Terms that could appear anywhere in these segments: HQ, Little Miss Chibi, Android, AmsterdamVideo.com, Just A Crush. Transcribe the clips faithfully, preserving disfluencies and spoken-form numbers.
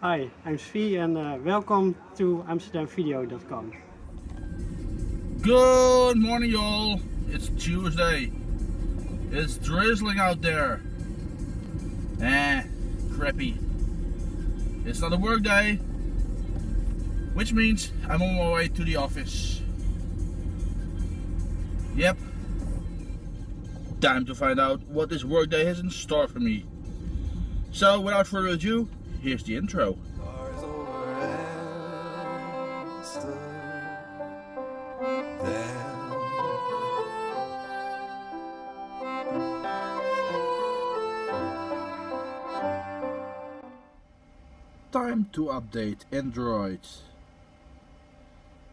Hi, I'm Svi and uh, welcome to Amsterdam Video dot com. Good morning, y'all. It's Tuesday. It's drizzling out there. Eh, crappy. It's not a work day, which means I'm on my way to the office. Yep. Time to find out what this workday has in store for me. So, without further ado, here's the intro. Time to update Android.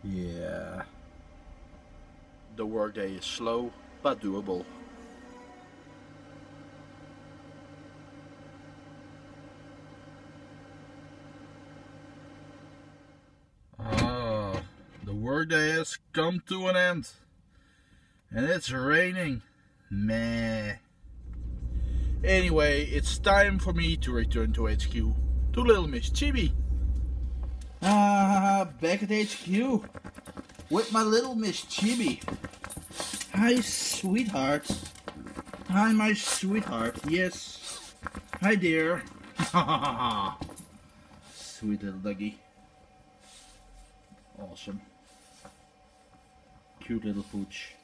Yeah. The workday is slow, but doable. Workday has come to an end, and it's raining. Meh. Anyway, it's time for me to return to H Q, to Little Miss Chibi. Ah, back at H Q with my Little Miss Chibi. Hi, sweetheart. Hi, my sweetheart. Yes. Hi, dear. Sweet little doggy. Awesome. Cute little pooch.